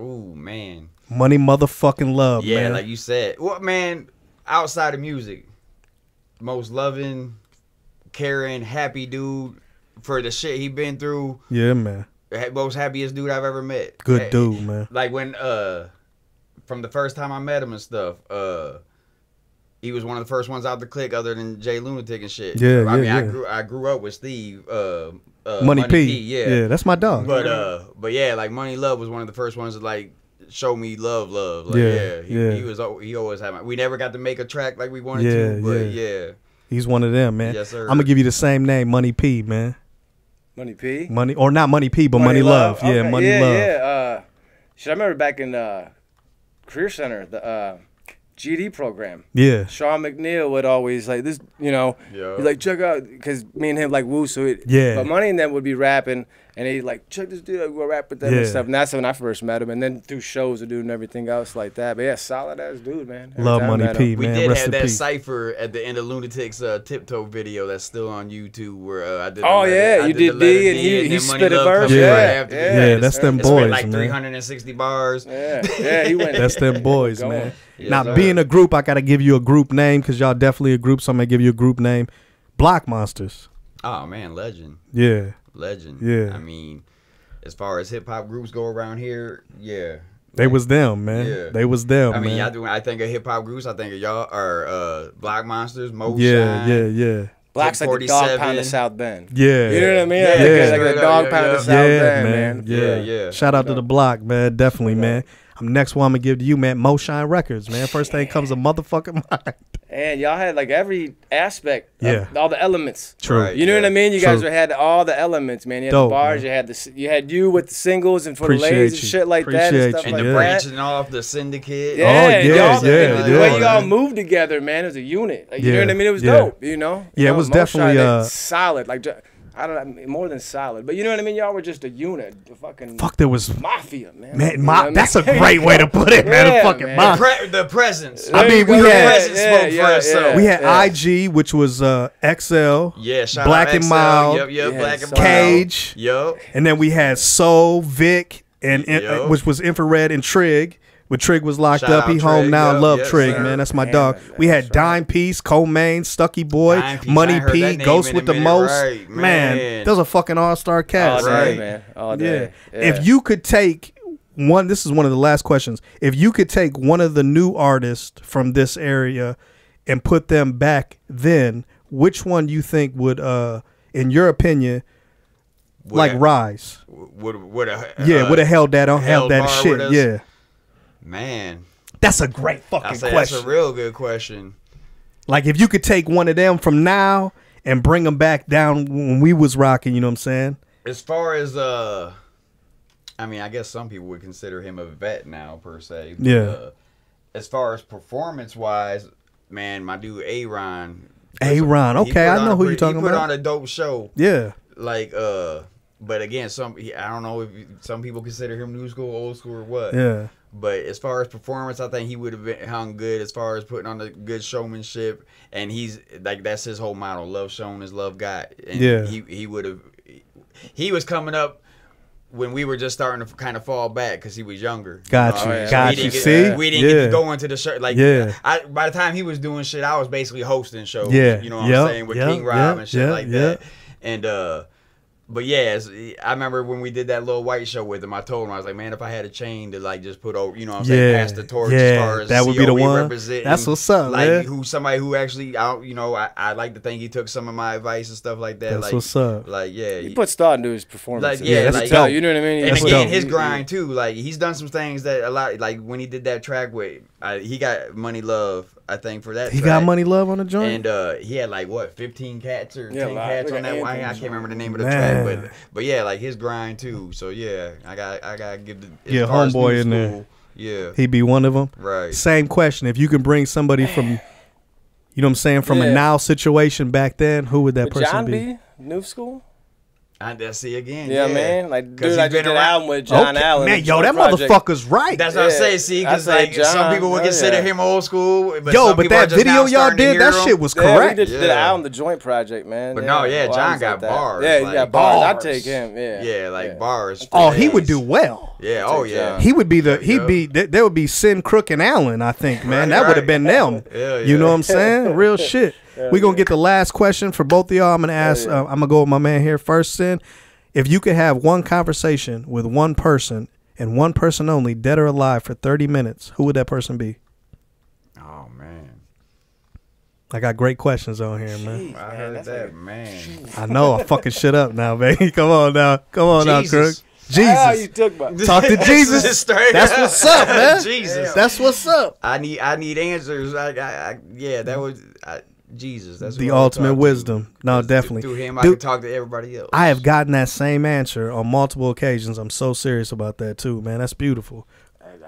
Ooh man, Money motherfucking Love. Yeah, man. like you said, what well, man? Outside of music, most loving, caring, happy dude for the shit he been through. Yeah, man. Most happiest dude I've ever met. Good hey, dude, man. Like when uh. From the first time I met him and stuff, uh, he was one of the first ones out the clique, other than Jay Lunatic and shit. Yeah, I yeah, mean, yeah. I grew, I grew up with Steve, uh, uh, Money, Money P. P. Yeah, yeah, that's my dog. But, uh, but yeah, like Money Love was one of the first ones that like show me love, love. Like, yeah, yeah he, yeah. he was, he always had. My, we never got to make a track like we wanted yeah, to, but yeah. yeah, he's one of them, man. Yes, sir. I'm gonna give you the same name, Money P, man. Money P. Money or not Money P, but Money, Money Love. Love. Yeah, okay. Money yeah, Love. Yeah, uh, should I remember back in. Uh, Career Center, the uh, G D program. Yeah. Sean McNeil would always like this, you know, yeah. he'd like check out because me and him like woo, so it, yeah. But Money and them would be rapping, And they like, check this dude, we're rapping that yeah. and stuff. And that's when I first met him. And then through shows and doing everything else like that. But yeah, solid ass dude, man. Every Love Money P, we man. We did Rest have that cypher at the end of Lunatic's uh, Tiptoe video that's still on YouTube where uh, I did Oh, letter, yeah, I you did D, and he, and he spit a verse. Yeah, right after yeah, yeah, yeah that's them it's boys, been like man. three hundred sixty bars. Yeah, yeah, he went. That's them boys, man. Yes, now, sir. Being a group, I got to give you a group name because y'all definitely a group, so I'm going to give you a group name. Block Monsters. Oh, man, legend. Yeah. Legend. Yeah. I mean, as far as hip hop groups go around here, yeah. They like, was them, man. Yeah. They was them. I mean, y'all do. I think of hip hop groups. I think of y'all are uh, Block Monsters, Moshine. Yeah, yeah, yeah. Block's like the dog pound of South Bend. Yeah. You know what I mean? Yeah, yeah. Like the dog pound of South Bend, man. Yeah, yeah. Shout out to the Block, man. Definitely, man. Um, next one I'm gonna give to you, man. Moshine Records, man. First thing comes a motherfucking mind. And y'all had like every aspect, yeah, all the elements. True. Right, you know yeah. what I mean? You True. guys had all the elements, man. You had Dope, the bars, man. you had the you had you with the singles and for Appreciate the ladies and shit like Appreciate that, and stuff you. like and the yeah. branching off the syndicate. Yeah, oh, yeah, yeah. The yeah, yeah, way yeah. you all moved together, man, as a unit. Like, you yeah, know what I mean? It was yeah. dope. You know? Yeah, you know, it was Moshine, definitely uh, solid. Like. I don't know, I mean, more than solid, but you know what I mean. Y'all were just a unit. The fucking fuck, there was mafia, man. Man, ma you know that's I mean? a great way to put it, man. Yeah, the fucking man. The, pre the presence. There I mean, we had, yeah, yeah, yeah, we had yeah. I G, which was uh, X L, yeah, shout Black out and X L, Mild, yep, yep, yeah, Black and Cage, yep, and then we had Soul, Vic, and yep. uh, which was Infrared and Trig. When Trig was locked Shout up, he Trig, home now. Yep, love yes, Trig, sir. man. That's my Damn, dog. Man, we had Dime Piece, Co-Main, Stucky Boy, Piece, Money P, Ghost with the minute. Most. Right, man. man, those are fucking all-star cast. All day, right, man. All day. Yeah. Yeah. If you could take one, this is one of the last questions. If you could take one of the new artists from this area and put them back then, which one you think would, uh, in your opinion, would like I, rise? Would, would I, yeah, uh, would have held that on, held, held that shit. Yeah. Man, that's a great fucking I say question. That's a real good question. Like, if you could take one of them from now and bring them back down when we was rocking, you know what I'm saying? As far as, uh, I mean, I guess some people would consider him a vet now, per se. But, yeah. Uh, as far as performance-wise, man, my dude A-Ron. A-Ron, okay, I know who you're talking about. He put on a dope show. Yeah. Like, uh, but again, some I don't know if some people consider him new school, old school, or what. Yeah. But as far as performance, I think he would have been hung good as far as putting on the good showmanship. And he's like, that's his whole motto. Love shown is love got. And yeah. he, he would have, he was coming up when we were just starting to kind of fall back because he was younger. Got you. Know? you. Got you. Get, See? We didn't yeah. get to go into the show. Like, yeah. I, by the time he was doing shit, I was basically hosting shows. Yeah. You know what yep. I'm saying? With yep. King Rob yep. and shit yep. like yep. that. And, uh, But yeah, I remember when we did that Little White show with him, I told him, I was like, man, if I had a chain to like just put over, you know what I'm yeah, saying, pass the torch yeah, as far as that would be the one. That's what's up, like man. who somebody who actually, I, you know, I, I like to think he took some of my advice and stuff like that. That's like, what's up. Like, yeah. He put thought into his performance. Like, yeah, yeah that's like, dope. You know what I mean? And again, his grind too. Like, he's done some things that a lot, like when he did that track with, I, he got Money Love. I think for that he track. got Money Love on the joint, and uh, he had like what fifteen cats or yeah, ten like, cats on that one. I can't remember the name of the man. track, but but yeah, like his grind too. So yeah, I got I got to give the yeah homeboy in there. Yeah, he'd be one of them. Right. Same question: if you can bring somebody from, you know, what I'm saying from yeah. a now situation back then, who would that would person John be? John B. New school. I did see again. Yeah, yeah. man. Like, dude, I did an album with John okay. Allen. Man, yo, that project. motherfucker's right. That's yeah. what I'm saying. See, because like John, some people would oh, consider yeah. him old school. But yo, but that video y'all did, that him. shit was yeah, correct. We did, yeah. did an album, the Joint Project, man. But yeah. no, yeah, well, John got like bars. Yeah, he like, got bars. I'd take him. Yeah, yeah, like yeah. bars. Oh, he would do well. Yeah. Oh, yeah. He would be the. He'd be. There would be Sin, Crook, and Allen. I think, man, that would have been them. You know what I'm saying? Real shit. Hell We're going to yeah. get the last question for both of y'all. I'm going to ask, yeah. uh, I'm going to go with my man here first, Sin. If you could have one conversation with one person and one person only, dead or alive, for thirty minutes, who would that person be? Oh, man. I got great questions on here, Jeez, man. I heard That's that, man. I know. I fucking shit up now, baby. Come on now. Come on Jesus. now, Crook. Jesus. Oh, you took my Talk to Jesus. That's up. what's up, man. Jesus. That's what's up. I need, I need answers. I, I, I Yeah, that was... I, Jesus, that's the ultimate wisdom. To. No, definitely. Through him, I Dude, can talk to everybody else. I have gotten that same answer on multiple occasions. I'm so serious about that too, man. That's beautiful.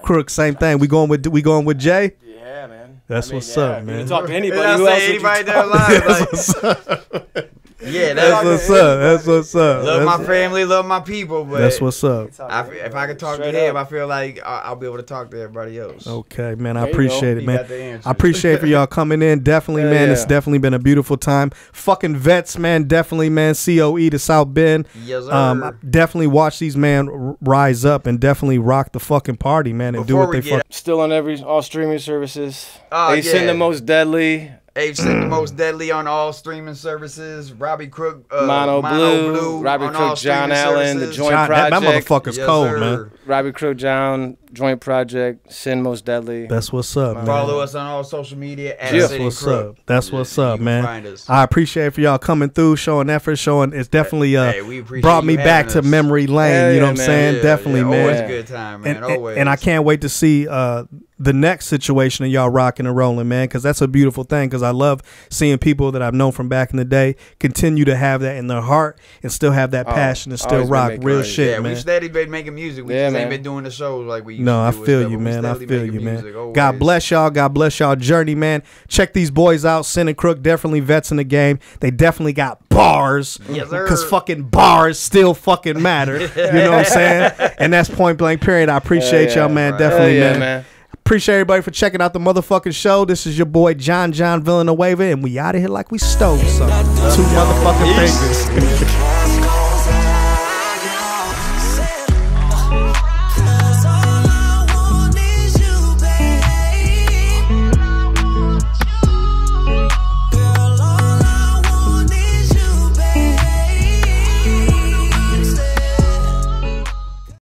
Crook, same thing. We going with we going with Jay. Yeah, man. That's I mean, what's yeah, up, man. You can talk to anybody. Who else anybody you talk? Alive, like. That's what's up. Yeah, that's, that's what's up. That's what's up. Love that's my family, love my people, but that's what's up. I, if I can talk Straight to him, up. I feel like I'll, I'll be able to talk to everybody else. Okay, man, I appreciate it, man. I appreciate for y'all coming in. Definitely, yeah, man. Yeah. It's definitely been a beautiful time. Fucking vets, man. Definitely, man. C O E to South Bend. Yes, sir. Um, definitely watch these man rise up and definitely rock the fucking party, man, and Before do what they fucking still on every all streaming services. Oh, they yeah. send the most deadly. They've seen the most deadly on all streaming services. Robbie Crook, uh, Mono, Mono Blue, Blue Robbie Crook, John Allen, services. The Joint John, Project. That, that motherfucker's yes, cold, sir. man. Robbie Crook, John, Joint Project, Sin Most Deadly. That's what's up, man. Follow us on all social media at That's City what's Crook. up. That's yeah, what's up, man. I appreciate it for y'all coming through, showing effort, showing. It's definitely uh, hey, brought me back us. to memory lane. Yeah, you know yeah, what I'm saying? Yeah, definitely, yeah, man. Always a good time, man. And, always. And I can't wait to see. Uh, the next situation of y'all rocking and rolling, man, because that's a beautiful thing, because I love seeing people that I've known from back in the day continue to have that in their heart and still have that passion oh, and still rock real crazy. shit, yeah, man. We steady been making music. We yeah, just man. ain't been doing the shows like we used no, to. No, I feel you, man. I feel you, man. Music, God bless y'all. God bless y'all journey, man. Check these boys out. Sin and Crook, definitely vets in the game. They definitely got bars, because yes, fucking bars still fucking matter. You know what I'm saying? And that's point blank period. I appreciate y'all, yeah, man. Right. Definitely, yeah, man. man. Appreciate everybody for checking out the motherfucking show. This is your boy John John Villanueva, and we out of here like we stole something. Two motherfucking fingers.